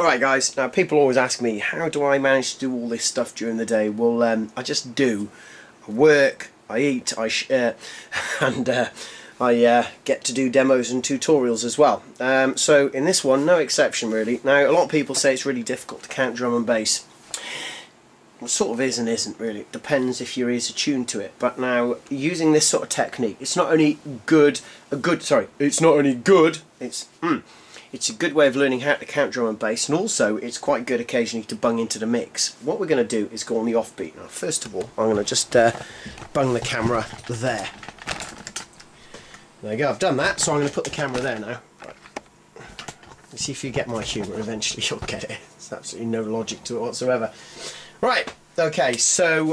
Alright guys, now people always ask me, how do I manage to do all this stuff during the day? Well, I just do. I work, I eat, I share, and I get to do demos and tutorials as well. So in this one, no exception really. Now, a lot of people say it's really difficult to count drum and bass. Well, sort of is and isn't really. It depends if your ears are tuned to it. But now, using this sort of technique, it's not only it's a good way of learning how to count drum and bass, and also it's quite good occasionally to bung into the mix. What we're going to do is go on the offbeat. Now, first of all, I'm going to just bung the camera there. There you go, I've done that, so I'm going to put the camera there now. Right. Let's see if you get my humour, eventually you'll get it. There's absolutely no logic to it whatsoever. Right, okay, so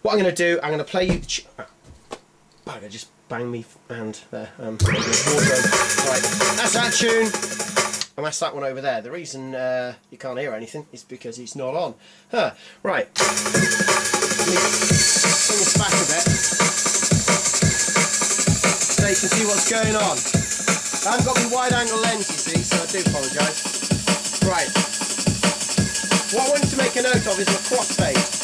what I'm going to do, I'm going to play you... I just banged me hand there. Right, that's that tune, and that's that one over there. The reason you can't hear anything is because it's not on. Huh. Right, let me bring this back a bit so you can see what's going on. I haven't got my wide angle lens, you see, so I do apologise. Right. What I wanted to make a note of is my crossfade.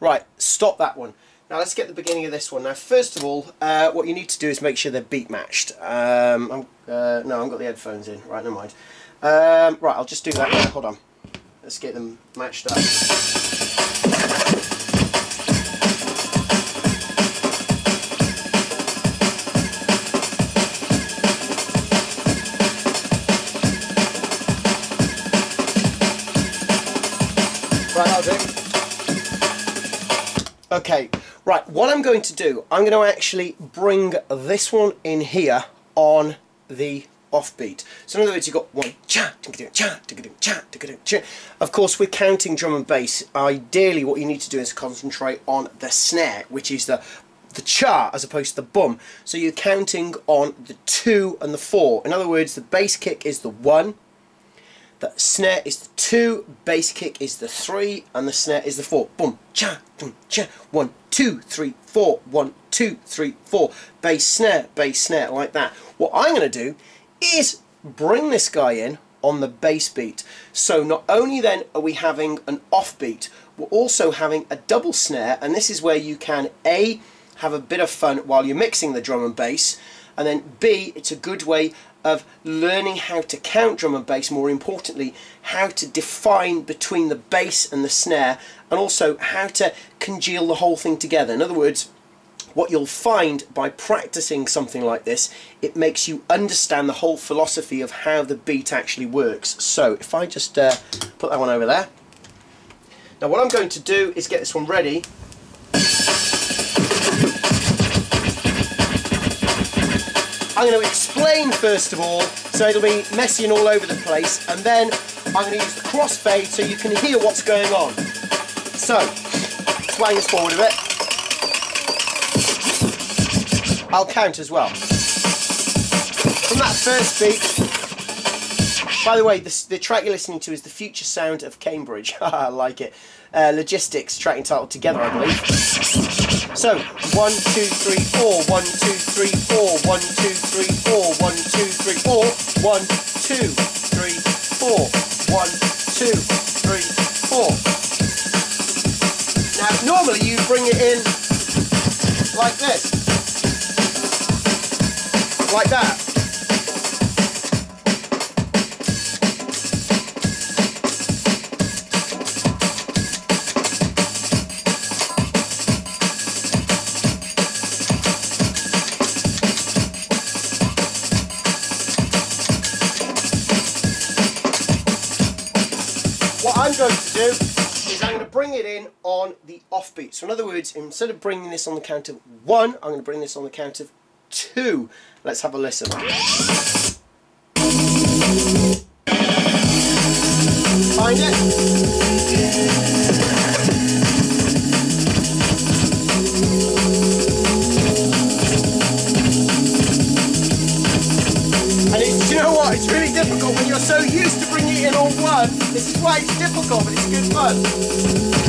Right, stop that one. Now let's get the beginning of this one. Now first of all, what you need to do is make sure they're beat matched. No, I've got the headphones in. Right, never mind. Right, I'll just do that now. Hold on. Let's get them matched up. Okay, right, what I'm going to do, I'm going to actually bring this one in here on the offbeat. So in other words, you've got one, cha, cha, cha, cha, cha. Of course, with counting drum and bass, ideally what you need to do is concentrate on the snare, which is the cha as opposed to the bum. So you're counting on the 2 and the 4. In other words, the bass kick is the 1. The snare is the 2, bass kick is the 3, and the snare is the 4. Boom, cha, boom, cha. 1, 2, 3, 4. 1, 2, 3, 4. Bass snare, like that. What I'm going to do is bring this guy in on the bass beat. So not only then are we having an offbeat, we're also having a double snare, and this is where you can A, have a bit of fun while you're mixing the drum and bass, and then B, it's a good way of learning how to count drum and bass, more importantly how to define between the bass and the snare, and also how to congeal the whole thing together. In other words, what you'll find by practicing something like this, it makes you understand the whole philosophy of how the beat actually works. So if I just put that one over there. Now what I'm going to do is get this one ready. I'm going to explain first of all, so it'll be messy and all over the place, and then I'm going to use the crossfade so you can hear what's going on. So, swing this forward a bit. I'll count as well. From that first beat, by the way, the track you're listening to is The Future Sound of Cambridge. I like it. Logistics, track entitled Together, I believe. So, 1, 2, 3, 4, 1, 2, 3, 4, 1, 2, 3, 4, 1, 2, 3, 4, 1, 2, 3, 4, 1, 2, 3, 4. Now, normally you bring it in like this, like that. Going to do is I'm going to bring it in on the offbeat. So in other words, instead of bringing this on the count of 1, I'm going to bring this on the count of 2. Let's have a listen. Find it. And it's, you know what, it's really difficult when you're so used to bringing it in on 1. This is why it's difficult, but it's good fun.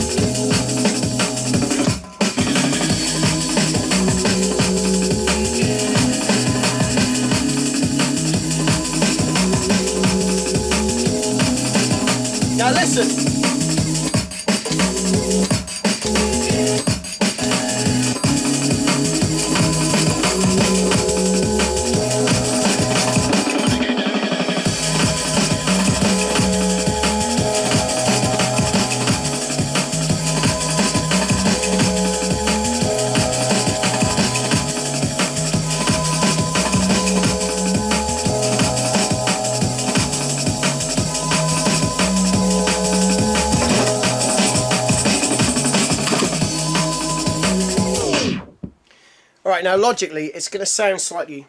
Right, now logically it's going to sound slightly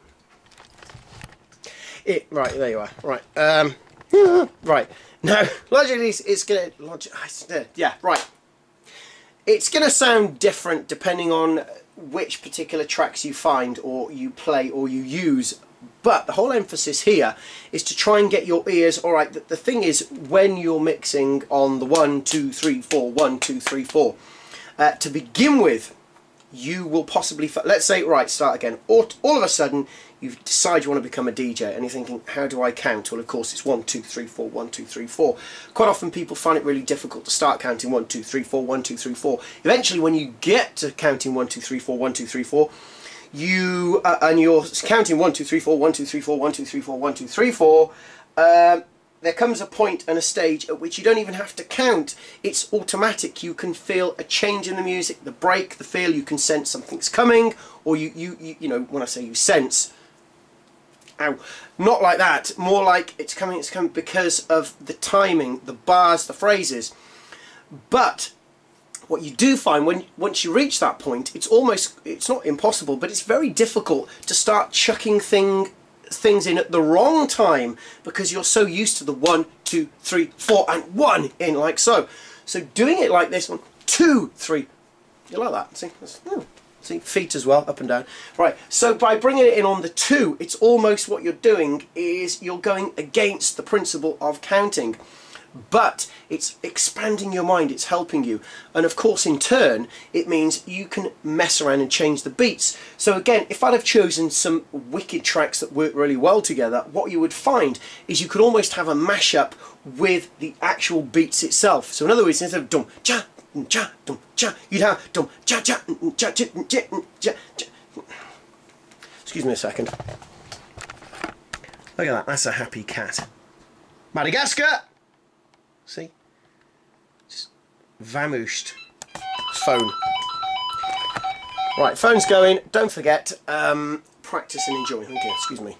right, there you are. Right, right. Now logically it's going to it's going to sound different depending on which particular tracks you find or you play or you use, but the whole emphasis here is to try and get your ears alright. The thing is, when you're mixing on the 1, 2, 3, 4, 1, 2, 3, 4 to begin with, you will possibly, let's say, right, start again, or all of a sudden you decide you want to become a DJ and you're thinking, how do I count? Well, of course it's 1, 2, 3, 4, 1, 2, 3, 4. Quite often people find it really difficult to start counting 1, 2, 3, 4, 1, 2, 3, 4. Eventually when you get to counting 1, 2, 3, 4, 1, 2, 3, 4, you and you're counting 1, 2, 3, 4, 1, 2, 3, 4, 1, 2, 3, 4, 1, 2, 3, 4, there comes a point and a stage at which you don't even have to count. It's automatic. You can feel a change in the music, the break, the feel. You can sense something's coming, or you know, when I say you sense, ow, not like that, more like it's coming, because of the timing, the bars, the phrases. But what you do find, when once you reach that point, it's almost, it's not impossible, but it's very difficult to start chucking things in at the wrong time, because you're so used to the 1, 2, 3, 4 and 1 in, like so. So doing it like this, 1, 2, 3, you like that, see, see, feet as well, up and down, right? So by bringing it in on the 2, it's almost, what you're doing is you're going against the principle of counting, but it's expanding your mind, it's helping you, and of course in turn it means you can mess around and change the beats. So again, if I'd have chosen some wicked tracks that work really well together, what you would find is you could almost have a mashup with the actual beats itself. So in other words, instead of dum cha cha dum cha, you'd have dum cha cha cha cha. Excuse me a second. Look at that, that's a happy cat. Madagascar! See? Just vamooshed phone. Right, phone's going. Don't forget, practice and enjoy. Okay, excuse me.